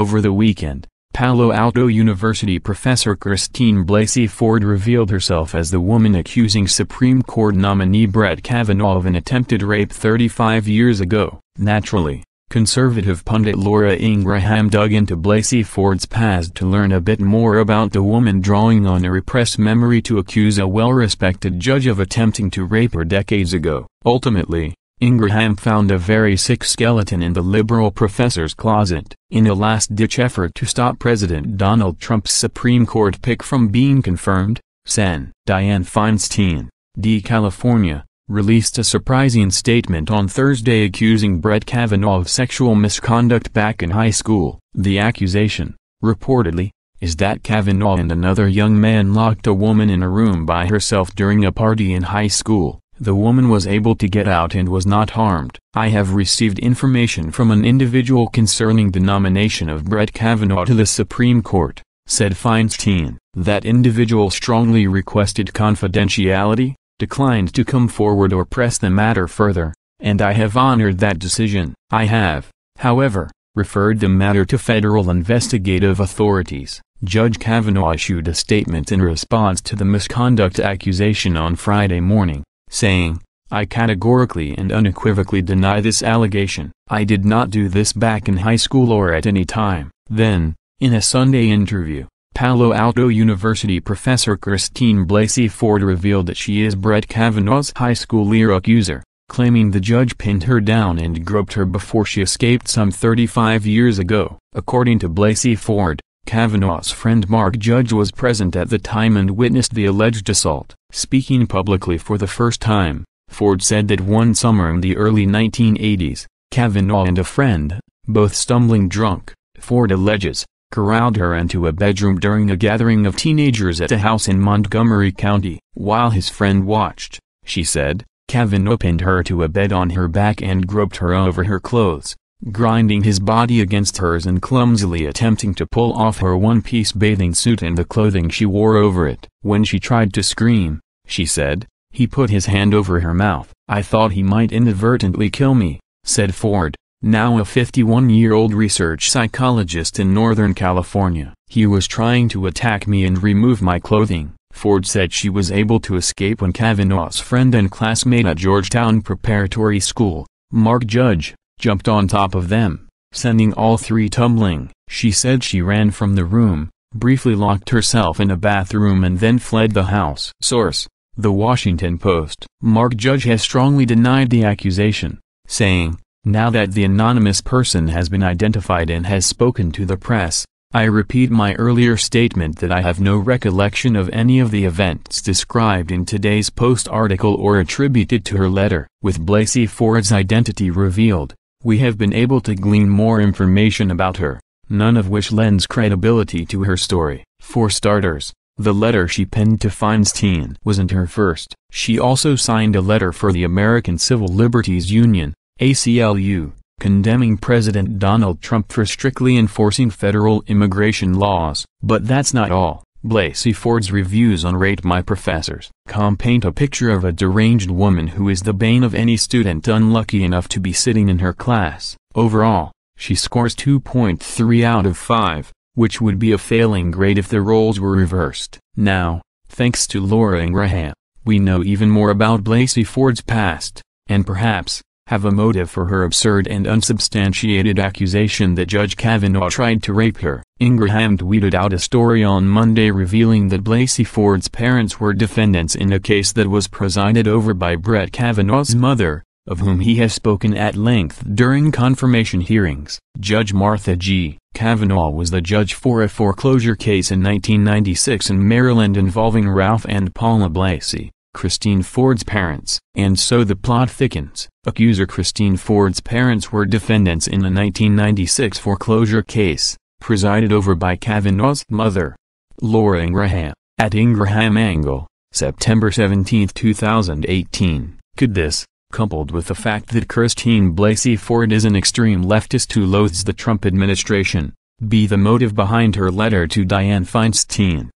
Over the weekend, Palo Alto University professor Christine Blasey Ford revealed herself as the woman accusing Supreme Court nominee Brett Kavanaugh of an attempted rape 35 years ago. Naturally, conservative pundit Laura Ingraham dug into Blasey Ford's past to learn a bit more about the woman, drawing on a repressed memory to accuse a well-respected judge of attempting to rape her decades ago. Ultimately, Ingraham found a very sick skeleton in the liberal professor's closet. In a last-ditch effort to stop President Donald Trump's Supreme Court pick from being confirmed, Sen. Dianne Feinstein, D. California, released a surprising statement on Thursday accusing Brett Kavanaugh of sexual misconduct back in high school. The accusation, reportedly, is that Kavanaugh and another young man locked a woman in a room by herself during a party in high school. The woman was able to get out and was not harmed. I have received information from an individual concerning the nomination of Brett Kavanaugh to the Supreme Court, said Feinstein. That individual strongly requested confidentiality, declined to come forward or press the matter further, and I have honored that decision. I have, however, referred the matter to federal investigative authorities. Judge Kavanaugh issued a statement in response to the misconduct accusation on Friday morning, saying, I categorically and unequivocally deny this allegation. I did not do this back in high school or at any time. Then, in a Sunday interview, Palo Alto University professor Christine Blasey Ford revealed that she is Brett Kavanaugh's high school-year accuser, claiming the judge pinned her down and groped her before she escaped some 35 years ago. According to Blasey Ford, Kavanaugh's friend Mark Judge was present at the time and witnessed the alleged assault. Speaking publicly for the first time, Ford said that one summer in the early 1980s, Kavanaugh and a friend, both stumbling drunk, Ford alleges, corralled her into a bedroom during a gathering of teenagers at a house in Montgomery County. While his friend watched, she said, Kavanaugh pinned her to a bed on her back and groped her over her clothes, grinding his body against hers and clumsily attempting to pull off her one-piece bathing suit and the clothing she wore over it. When she tried to scream, she said, he put his hand over her mouth. I thought he might inadvertently kill me, said Ford, now a 51-year-old research psychologist in Northern California. He was trying to attack me and remove my clothing. Ford said she was able to escape when Kavanaugh's friend and classmate at Georgetown Preparatory School, Mark Judge, jumped on top of them, sending all three tumbling. She said she ran from the room, briefly locked herself in a bathroom and then fled the house. Source: The Washington Post. Mark Judge has strongly denied the accusation, saying, now that the anonymous person has been identified and has spoken to the press, I repeat my earlier statement that I have no recollection of any of the events described in today's Post article or attributed to her letter. With Blasey Ford's identity revealed, we have been able to glean more information about her, none of which lends credibility to her story. For starters, the letter she penned to Feinstein wasn't her first. She also signed a letter for the American Civil Liberties Union, ACLU, condemning President Donald Trump for strictly enforcing federal immigration laws. But that's not all. Blasey Ford's reviews on Rate My Professors paint a picture of a deranged woman who is the bane of any student unlucky enough to be sitting in her class. Overall, she scores 2.3 out of 5, which would be a failing grade if the roles were reversed. Now, thanks to Laura Ingraham, we know even more about Blasey Ford's past, and perhaps have a motive for her absurd and unsubstantiated accusation that Judge Kavanaugh tried to rape her. Ingraham tweeted out a story on Monday revealing that Blasey Ford's parents were defendants in a case that was presided over by Brett Kavanaugh's mother, of whom he has spoken at length during confirmation hearings. Judge Martha G. Kavanaugh was the judge for a foreclosure case in 1996 in Maryland involving Ralph and Paula Blasey, Christine Ford's parents. And so the plot thickens. Accuser Christine Ford's parents were defendants in a 1996 foreclosure case, presided over by Kavanaugh's mother, Laura Ingraham, at Ingraham Angle, September 17, 2018. Could this, coupled with the fact that Christine Blasey Ford is an extreme leftist who loathes the Trump administration, be the motive behind her letter to Dianne Feinstein?